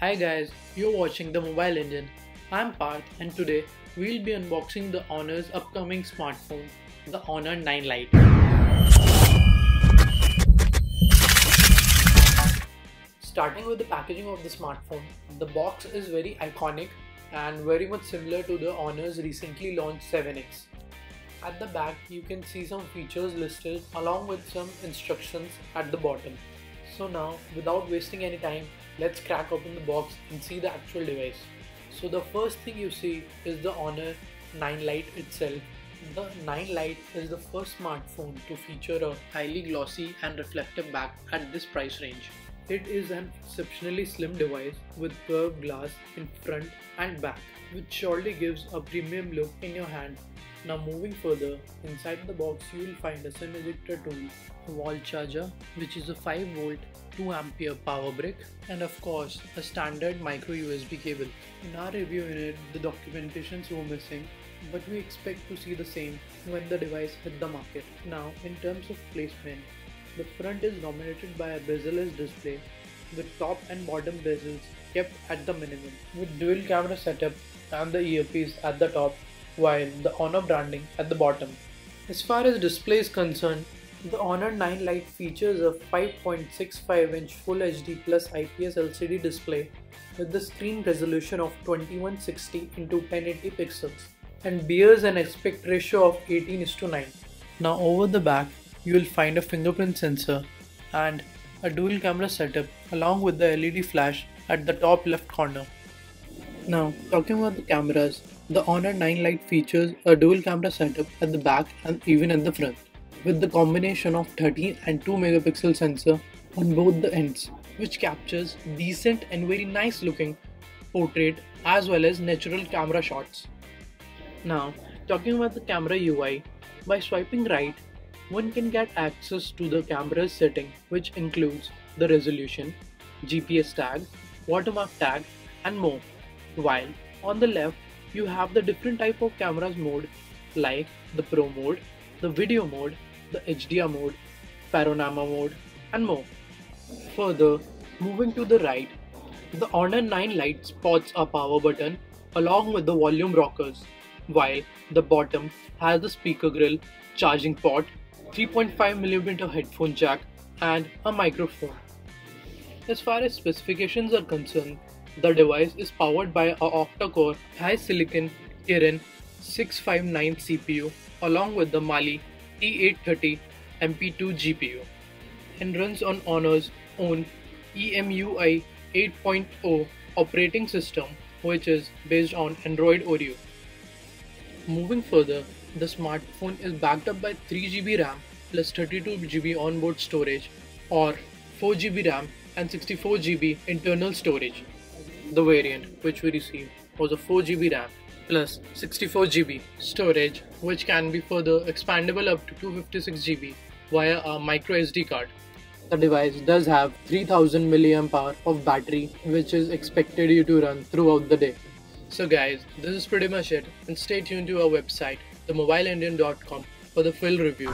Hi guys, you're watching The Mobile Indian. I'm Parth and today we'll be unboxing the Honor's upcoming smartphone, the Honor 9 Lite. Starting with the packaging of the smartphone, the box is very iconic and very much similar to the Honor's recently launched 7X. At the back you can see some features listed along with some instructions at the bottom. So now, without wasting any time, let's crack open the box and see the actual device. So the first thing you see is the Honor 9 Lite itself. The 9 Lite is the first smartphone to feature a highly glossy and reflective back at this price range. It is an exceptionally slim device with curved glass in front and back, which surely gives a premium look in your hand. Now moving further, inside the box you will find a SIM ejector tool, a wall charger which is a 5V 2A power brick, and of course a standard micro USB cable. In our review unit, the documentations were missing, but we expect to see the same when the device hit the market. Now in terms of placement, the front is dominated by a bezel-less display with top and bottom bezels kept at the minimum, with dual camera setup and the earpiece at the top, while the Honor branding at the bottom. As far as display is concerned, the Honor 9 Lite features a 5.65-inch Full HD Plus IPS LCD display with the screen resolution of 2160x1080 pixels and bears an aspect ratio of 18:9. Now over the back, you will find a fingerprint sensor and a dual camera setup along with the LED flash at the top left corner. Now talking about the cameras, the Honor 9 Lite features a dual camera setup at the back and even at the front, with the combination of 13 and 2 megapixel sensor on both the ends, which captures decent and very nice looking portrait as well as natural camera shots. Now talking about the camera UI, by swiping right, one can get access to the camera's setting, which includes the resolution, GPS tag, watermark tag and more, while on the left you have the different type of cameras mode like the Pro mode, the Video mode, the HDR mode, Panorama mode and more. Further, moving to the right, the Honor 9 Lite sports a power button along with the volume rockers, while the bottom has the speaker grill, charging port, 3.5mm headphone jack and a microphone. As far as specifications are concerned, the device is powered by a octa-core high-silicon Kirin 659 CPU along with the Mali T830 MP2 GPU, and runs on Honor's own EMUI 8.0 operating system, which is based on Android Oreo. Moving further, the smartphone is backed up by 3GB RAM plus 32GB onboard storage, or 4GB RAM and 64GB internal storage. The variant which we received was a 4GB RAM plus 64GB storage, which can be further expandable up to 256GB via a microSD card. The device does have 3000 mAh of battery, which is expected you to run throughout the day. So guys, this is pretty much it, and stay tuned to our website TheMobileIndian.com for the full review.